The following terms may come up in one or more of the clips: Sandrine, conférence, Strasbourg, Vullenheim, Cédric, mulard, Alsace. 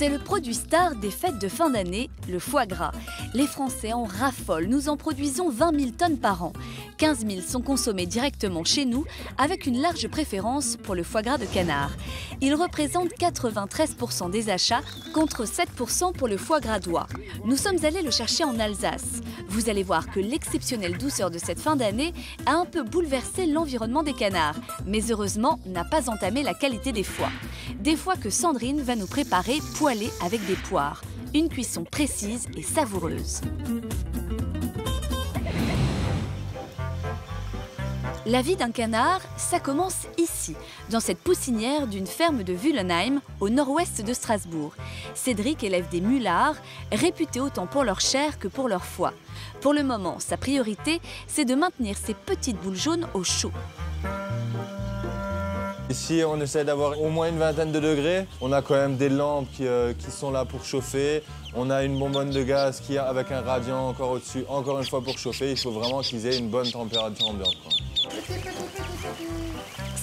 C'est le produit star des fêtes de fin d'année, le foie gras. Les Français en raffolent, nous en produisons 20 000 tonnes par an. 15 000 sont consommés directement chez nous, avec une large préférence pour le foie gras de canard. Il représente 93% des achats, contre 7% pour le foie gras d'oie. Nous sommes allés le chercher en Alsace. Vous allez voir que l'exceptionnelle douceur de cette fin d'année a un peu bouleversé l'environnement des canards, mais heureusement n'a pas entamé la qualité des foies. Des foies que Sandrine va nous préparer poêlés avec des poires. Une cuisson précise et savoureuse. La vie d'un canard, ça commence ici, dans cette poussinière d'une ferme de Vullenheim, au nord-ouest de Strasbourg. Cédric élève des mulards, réputés autant pour leur chair que pour leur foie. Pour le moment, sa priorité, c'est de maintenir ces petites boules jaunes au chaud. Ici, on essaie d'avoir au moins une vingtaine de degrés. On a quand même des lampes qui sont là pour chauffer. On a une bonbonne de gaz qui, avec un radiant encore au-dessus, encore une fois pour chauffer. Il faut vraiment qu'ils aient une bonne température ambiante, quoi.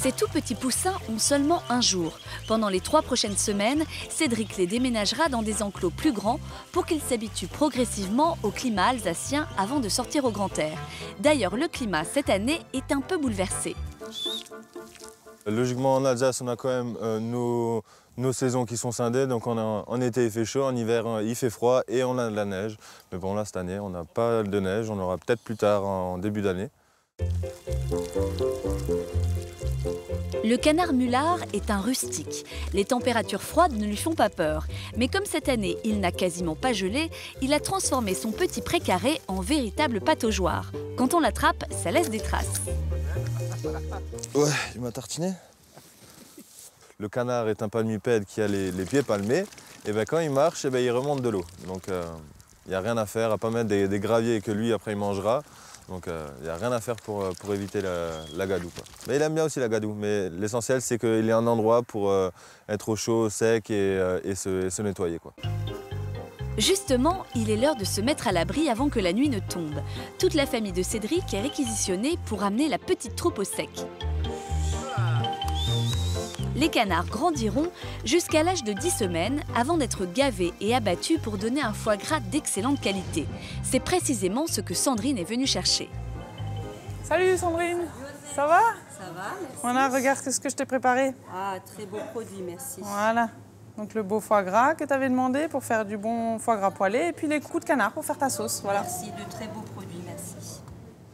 Ces tout petits poussins ont seulement un jour. Pendant les 3 prochaines semaines, Cédric les déménagera dans des enclos plus grands pour qu'ils s'habituent progressivement au climat alsacien avant de sortir au grand air. D'ailleurs, le climat cette année est un peu bouleversé. Logiquement, en Alsace, on a quand même nos saisons qui sont scindées. Donc en été, il fait chaud, en hiver, il fait froid et on a de la neige. Mais bon, là, cette année, on n'a pas de neige. On aura peut-être plus tard, en début d'année. Le canard mulard est un rustique. Les températures froides ne lui font pas peur. Mais comme cette année, il n'a quasiment pas gelé, il a transformé son petit précaré en véritable pataugeoire. Quand on l'attrape, ça laisse des traces. Ouais, il m'a tartiné. Le canard est un palmipède qui a les pieds palmés. Et ben quand il marche, et ben il remonte de l'eau. Donc il n'y a rien à faire, à pas mettre des graviers que lui, après, il mangera. Donc il n'y a rien à faire pour éviter la gadoue, quoi. Mais il aime bien aussi la gadoue, mais l'essentiel, c'est qu'il ait un endroit pour être au chaud, sec et se nettoyer, quoi. Justement, il est l'heure de se mettre à l'abri avant que la nuit ne tombe. Toute la famille de Cédric est réquisitionnée pour amener la petite troupe au sec. Les canards grandiront jusqu'à l'âge de 10 semaines avant d'être gavés et abattus pour donner un foie gras d'excellente qualité. C'est précisément ce que Sandrine est venue chercher. Salut Sandrine, ça va? Ça va, merci. Voilà, regarde ce que je t'ai préparé. Ah, très beau produit, merci. Voilà, donc le beau foie gras que tu avais demandé pour faire du bon foie gras poêlé et puis les coups de canard pour faire ta sauce. Voilà. Merci, de très beaux produits, merci.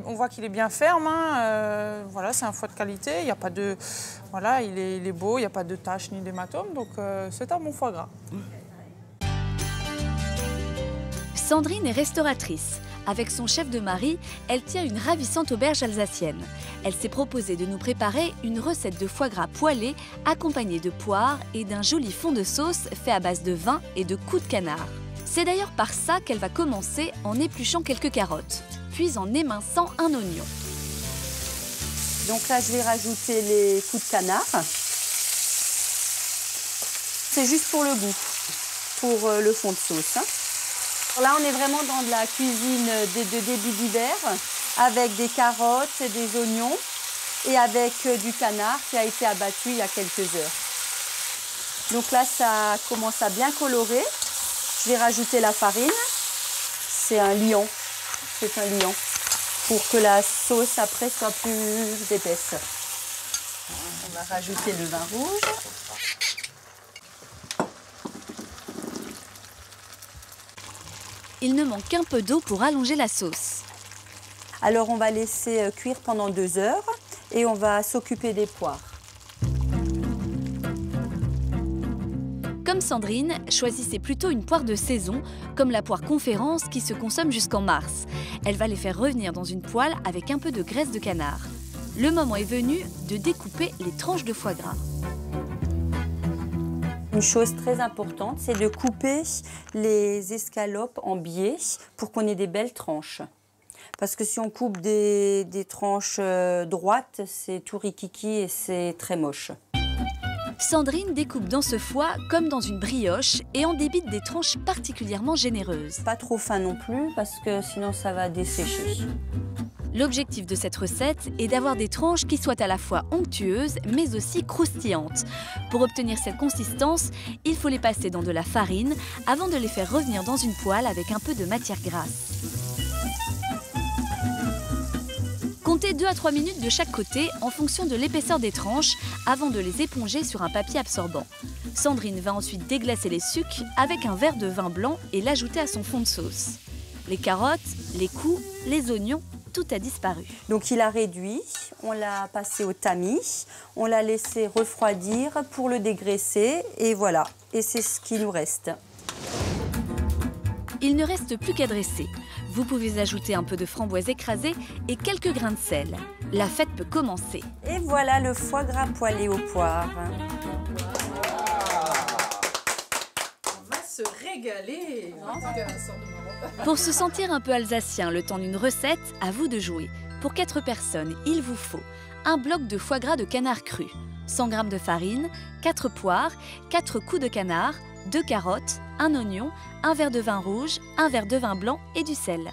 On voit qu'il est bien ferme, hein. Voilà, c'est un foie de qualité, il n'y a pas de, voilà, il est beau, il n'y a pas de taches ni d'hématomes, donc c'est un bon foie gras. Sandrine est restauratrice. Avec son chef de mari, elle tient une ravissante auberge alsacienne. Elle s'est proposée de nous préparer une recette de foie gras poêlé accompagnée de poires et d'un joli fond de sauce fait à base de vin et de coups de canard. C'est d'ailleurs par ça qu'elle va commencer en épluchant quelques carottes, puis en éminçant un oignon. Donc là, je vais rajouter les coups de canard. C'est juste pour le goût, pour le fond de sauce. Là, on est vraiment dans de la cuisine de début d'hiver, avec des carottes et des oignons, et avec du canard qui a été abattu il y a quelques heures. Donc là, ça commence à bien colorer. Je vais rajouter la farine. C'est un lion. C'est un liant pour que la sauce après soit plus épaisse. On va rajouter le vin rouge. Il ne manque qu'un peu d'eau pour allonger la sauce. Alors on va laisser cuire pendant 2 heures et on va s'occuper des poires. Comme Sandrine, choisissez plutôt une poire de saison, comme la poire conférence qui se consomme jusqu'en mars. Elle va les faire revenir dans une poêle avec un peu de graisse de canard. Le moment est venu de découper les tranches de foie gras. Une chose très importante, c'est de couper les escalopes en biais pour qu'on ait des belles tranches. Parce que si on coupe des tranches droites, c'est tout rikiki et c'est très moche. Sandrine découpe dans ce foie comme dans une brioche et en débite des tranches particulièrement généreuses. Pas trop fin non plus parce que sinon ça va dessécher. L'objectif de cette recette est d'avoir des tranches qui soient à la fois onctueuses mais aussi croustillantes. Pour obtenir cette consistance, il faut les passer dans de la farine avant de les faire revenir dans une poêle avec un peu de matière grasse. Comptez 2 à 3 minutes de chaque côté en fonction de l'épaisseur des tranches avant de les éponger sur un papier absorbant. Sandrine va ensuite déglacer les sucres avec un verre de vin blanc et l'ajouter à son fond de sauce. Les carottes, les choux, les oignons, tout a disparu. Donc il a réduit, on l'a passé au tamis, on l'a laissé refroidir pour le dégraisser et voilà. Et c'est ce qui nous reste. Il ne reste plus qu'à dresser. Vous pouvez ajouter un peu de framboise écrasée et quelques grains de sel. La fête peut commencer. Et voilà le foie gras poêlé aux poires. Se régaler. Pour se sentir un peu alsacien le temps d'une recette, à vous de jouer. Pour 4 personnes, il vous faut un bloc de foie gras de canard cru, 100 g de farine, 4 poires, 4 coups de canard, 2 carottes, un oignon, un verre de vin rouge, un verre de vin blanc et du sel.